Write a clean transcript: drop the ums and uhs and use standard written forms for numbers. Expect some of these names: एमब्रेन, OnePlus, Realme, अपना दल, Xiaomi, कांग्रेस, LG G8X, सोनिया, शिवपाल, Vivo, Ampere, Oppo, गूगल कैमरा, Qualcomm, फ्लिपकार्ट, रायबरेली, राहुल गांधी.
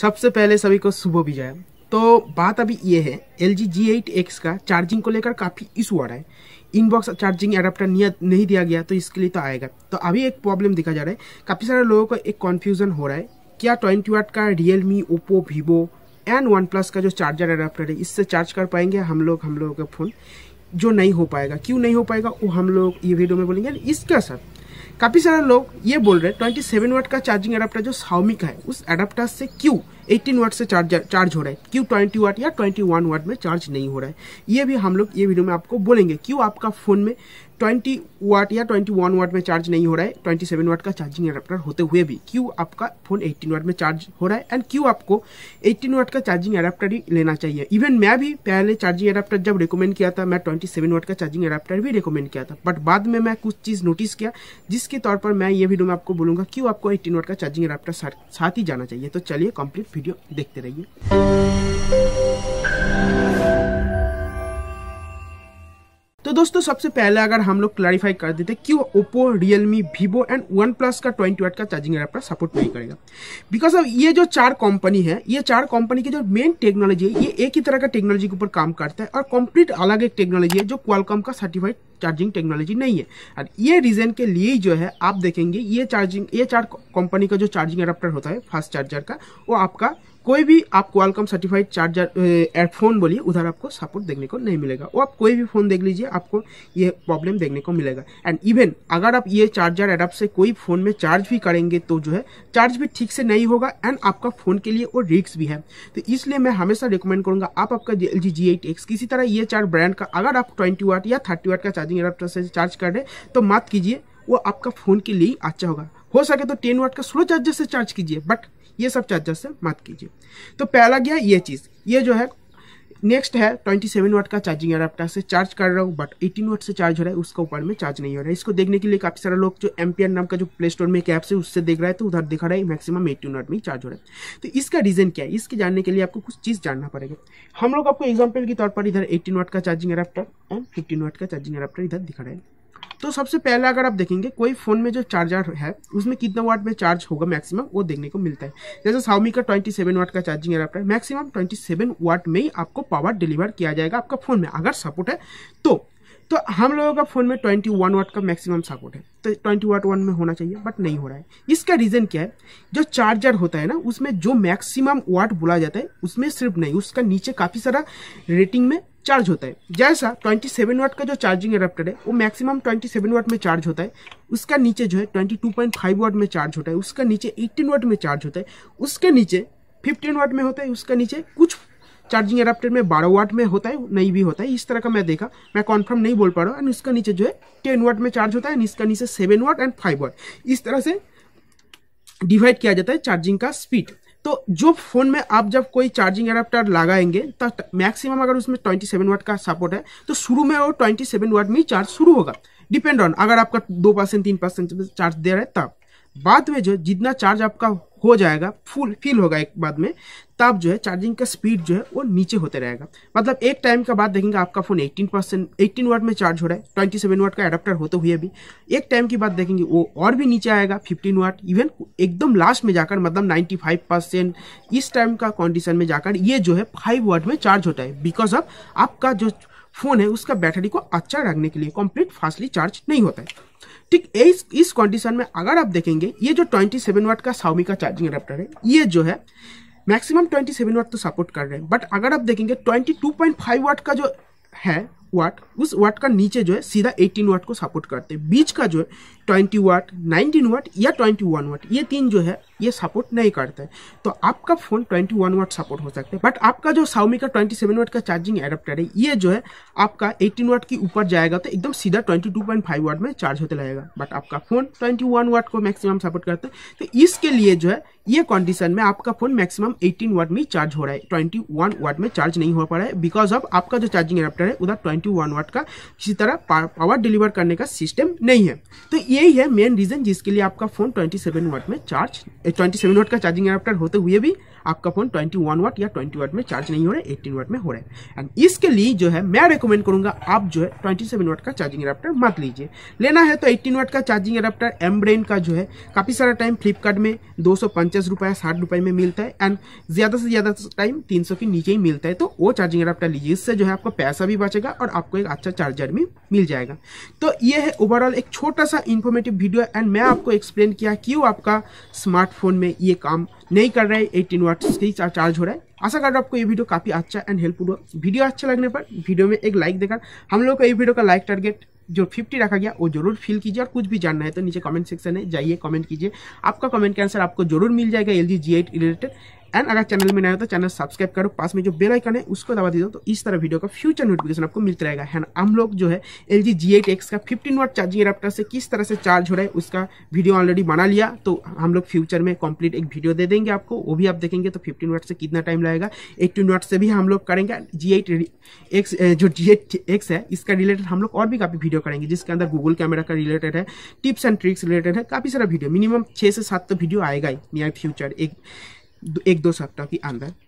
सबसे पहले सभी को सुबह भी जाए। तो बात अभी ये है LG G8X का चार्जिंग को लेकर काफ़ी इशू आ रहा है। इनबॉक्स चार्जिंग एडाप्टर नहीं दिया गया तो इसके लिए तो आएगा। तो अभी एक प्रॉब्लम दिखा जा रहा है, काफ़ी सारे लोगों को एक कन्फ्यूजन हो रहा है क्या 20 वाट का Realme, Oppo, Vivo and OnePlus का जो चार्जर एडाप्टर है इससे चार्ज कर पाएंगे हम लोगों का फ़ोन? जो नहीं हो पाएगा, क्यों नहीं हो पाएगा वो हम लोग ये वीडियो में बोलेंगे। इसका साथ काफ़ी सारे लोग ये बोल रहे हैं 27 वाट का चार्जिंग एडाप्टर जो Xiaomi का है उस एडाप्टर से क्यों 18 वाट से चार्ज हो रहा है, क्यों 20 वाट या 21 वाट में चार्ज नहीं हो रहा है। ये भी हम लोग ये वीडियो में आपको बोलेंगे क्यों आपका फ़ोन में 20 वाट या 21 वाट में चार्ज नहीं हो रहा है 27 वाट का चार्जिंग एडाप्टर होते हुए भी, क्यों आपका फ़ोन 18 वाट में चार्ज हो रहा है एंड क्यों आपको 18 वाट का चार्जिंग एडाप्टर ही लेना चाहिए। इवन मैं भी पहले चार्जिंग एडाप्टर जब रिकमेंड किया था मैं 27 वाट का चार्जिंग एडाप्टर भी रिकमेंड किया था, बट बाद में मैं कुछ चीज़ नोटिस किया जिसके तौर पर मैं ये वीडियो में आपको बोलूँगा क्यों आपको 18 वाट का चार्जिंग एडाप्टर साथ ही जाना चाहिए। तो चलिए कंप्लीट वीडियो देखते रहिए। तो दोस्तों सबसे पहले अगर हम लोग क्लैरिफाई कर देते क्यों Oppo, Realme, Vivo and OnePlus का 20 वाट का चार्जिंग एडाप्टर सपोर्ट नहीं करेगा। बिकॉज ऑफ ये जो चार कंपनी है, ये चार कंपनी की जो मेन टेक्नोलॉजी है ये एक ही तरह का टेक्नोलॉजी के ऊपर काम करता है और कंप्लीट अलग एक टेक्नोलॉजी है जो Qualcomm का सर्टिफाइड चार्जिंग टेक्नोलॉजी नहीं है। और ये रीजन के लिए ही जो है आप देखेंगे ये चार कंपनी का जो चार्जिंग एडाप्टर होता है फास्ट चार्जर का वो आपका कोई भी आप Qualcomm सर्टिफाइड चार्जर हेडफोन बोलिए उधर आपको सपोर्ट देखने को नहीं मिलेगा। वो आप कोई भी फ़ोन देख लीजिए आपको ये प्रॉब्लम देखने को मिलेगा। एंड इवन अगर आप ये चार्जर एडाप्टर से कोई फ़ोन में चार्ज भी करेंगे तो जो है चार्ज भी ठीक से नहीं होगा एंड आपका फ़ोन के लिए वो रिस्क भी है। तो इसलिए मैं हमेशा रिकमेंड करूँगा आप आपका LG G8X किसी तरह ये चार ब्रांड का अगर आप 20 वाट या 30 वाट का चार्जिंग एडाप्टर से चार्ज कर रहे हैं तो मत कीजिए, वो आपका फ़ोन के लिए अच्छा होगा। हो सके तो 10 वाट का स्लो चार्जर से चार्ज कीजिए, बट ये सब चार्जर से मत कीजिए। तो पहला गया ये चीज़। ये जो है नेक्स्ट है 27 वाट का चार्जिंग एडाप्टर से चार्ज कर रहा हूँ बट 18 वाट से चार्ज हो रहा है, उसका ऊपर में चार्ज नहीं हो रहा है। इसको देखने के लिए काफ़ी सारे लोग जो एम्पियर नाम का जो प्ले स्टोर में एक ऐप से उससे देख रहा है तो उधर दिखा रहा है मैक्सिमम 18 वाट में ही चार्ज हो रहा है। तो इसका रीज़न क्या है इसके जानने के लिए आपको कुछ चीज़ जानना पड़ेगा। हम लोग आपको एग्जाम्पल के तौर पर इधर 18 वाट का चार्जिंग एडाप्टर एंड 15 वाट का चार्जिंग एडाप्टर इधर दिखा रहा है। तो सबसे पहले अगर आप देखेंगे कोई फ़ोन में जो चार्जर है उसमें कितना वाट में चार्ज होगा मैक्सिमम वो देखने को मिलता है। जैसे Xiaomi का 27 वाट का चार्जिंग एडाप्टर मैक्सिमम 27 वाट में ही आपको पावर डिलीवर किया जाएगा आपका फ़ोन में अगर सपोर्ट है तो हम लोगों का फ़ोन में 21 वाट का मैक्सिमम सपोर्ट है तो 20 वाट वन में होना चाहिए बट नहीं हो रहा है। इसका रीज़न क्या है जो चार्जर होता है ना उसमें जो मैक्सिमम वाट बोला जाता है उसमें सिर्फ नहीं उसका नीचे काफ़ी सारा रेटिंग में चार्ज होता है। जैसा 27 वाट का जो चार्जिंग एडाप्टर है वो मैक्सिमम 27 वाट में चार्ज होता है, उसका नीचे जो है 22.5 वाट में चार्ज होता है, उसका नीचे 18 वाट में चार्ज होता है, उसके नीचे 15 वाट में होता है, उसका नीचे कुछ चार्जिंग एडाप्टर में 12 वाट में होता है नहीं भी होता है इस तरह का मैं देखा, मैं कॉन्फर्म नहीं बोल पा रहा हूँ। एंड उसका नीचे जो है 10 वाट में चार्ज होता है एंड इसका नीचे 7 वाट एंड 5 वाट इस तरह से डिवाइड किया जाता है चार्जिंग का स्पीड। तो जो फ़ोन में आप जब कोई चार्जिंग एडाप्टर लगाएंगे तो मैक्सिमम अगर उसमें 27 वाट का सपोर्ट है तो शुरू में वो 27 वाट में ही चार्ज शुरू होगा, डिपेंड ऑन अगर आपका 2% 3% चार्ज दे रहा है तब बाद में जो जितना चार्ज आपका हो जाएगा फुल फिल होगा एक बाद में तब जो है चार्जिंग का स्पीड जो है वो नीचे होते रहेगा। मतलब एक टाइम के बाद देखेंगे आपका फ़ोन 18 वाट में चार्ज हो रहा है 27 वाट का एडाप्टर होते हुए भी, एक टाइम के बाद देखेंगे वो और भी नीचे आएगा 15 वाट इवन एकदम लास्ट में जाकर मतलब 95% इस टाइम का कंडीशन में जाकर ये जो है 5 वाट में चार्ज होता है। बिकॉज ऑफ आपका जो फ़ोन है उसका बैटरी को अच्छा रखने के लिए कंप्लीट फास्टली चार्ज नहीं होता है। ठीक इस कंडीशन में अगर आप देखेंगे ये जो 27 वाट का Xiaomi का चार्जिंग एडाप्टर है ये जो है मैक्सिमम 27 वाट तो सपोर्ट कर रहे हैं बट अगर आप देखेंगे 22.5 वाट का जो है वाट उस वाट का नीचे जो है सीधा 18 वाट को सपोर्ट करते हैं, बीच का जो है 20 वाट 19 वाट या 21 वाट ये तीन जो है ये सपोर्ट नहीं करता है। तो आपका फ़ोन 21 वाट सपोर्ट हो सकता है बट आपका जो Xiaomi का 27 वाट का चार्जिंग एडाप्टर है ये जो है आपका 18 वाट के ऊपर जाएगा तो एकदम सीधा 22.5 वाट में चार्ज होते रहेगा बट आपका फ़ोन 21 वाट को मैक्सिमम सपोर्ट करता है। तो इसके लिए जो है ये कंडीशन में आपका फ़ोन मैक्सिमम 18 वाट में चार्ज हो रहा है, 21 वाट में चार्ज नहीं हो पा रहा है। बिकॉज ऑफ आपका जो चार्जिंग एडाप्टर है उधर 21 वाट का इसी तरह पावर डिलीवर करने का सिस्टम नहीं है। तो यही है मेन रीज़न जिसके लिए आपका फ़ोन 27 वाट का चार्जिंग एडाप्टर होते हुए भी आपका फोन 21 वाट या 20 वाट में चार्ज नहीं हो रहा है, 18 वाट में हो रहा है। एंड इसके लिए जो है मैं रेकमेंड करूंगा आप जो है 27 वाट का चार्जिंग एडाप्टर मत लीजिए। लेना है तो 18 वाट का चार्जिंग एडाप्टर एमब्रेन का जो है काफी सारा टाइम फ्लिपकार्ट में 250 रुपये 60 रुपये में मिलता है एंड ज्यादा से ज्यादा टाइम 300 के नीचे ही मिलता है, तो वो चार्जिंग एडाप्टर लीजिए। इससे जो है आपका पैसा भी बचेगा और आपको एक अच्छा चार्जर भी मिल जाएगा। तो ये है ओवरऑल एक छोटा सा इन्फॉर्मेटिव वीडियो एंड मैं आपको एक्सप्लेन किया क्यों आपका स्मार्टफोन में ये काम नहीं कर रहा है, 18 वाट से ही चार्ज हो रहा है। आशा कर रहा हूं आपको ये वीडियो काफी अच्छा एंड हेल्पफुल हो। वीडियो अच्छा लगने पर वीडियो में एक लाइक देकर हम लोग का ये वीडियो का लाइक टारगेट जो 50 रखा गया वो जरूर फिल कीजिए। और कुछ भी जानना है तो नीचे कमेंट सेक्शन में जाइए, कमेंट कीजिए, आपका कमेंट का आंसर आपको जरूर मिल जाएगा LG G8 रिलेटेड। एंड अगर चैनल में नया हो तो चैनल सब्सक्राइब करो, पास में जो बेल आइकन है उसको दबा दीजिए, तो इस तरह वीडियो का फ्यूचर नोटिफिकेशन आपको मिलता रहेगा। एंड हम लोग जो है LG G8X का 15 वाट चार्जिंग एडाप्टर से किस तरह से चार्ज हो रहा है उसका वीडियो ऑलरेडी बना लिया, तो हम लोग फ्यूचर में कंप्लीट एक वीडियो दे देंगे आपको, वो भी आप देखेंगे। तो 15 वाट से कितना टाइम लगेगा, 18 वाट से भी हम लोग करेंगे। G8X जो G8X है इसका रिलेटेड हम लोग और भी काफ़ी वीडियो करेंगे जिसके अंदर गूगल कैमरा का रिलेटेड है, टिप्स एंड ट्रिक्स रिलेटेड है, काफ़ी सारा वीडियो। मिनिमम 6 से 7 तो वीडियो आएगा ही नियर फ्यूचर, एक 2 सप्ताह के अंदर।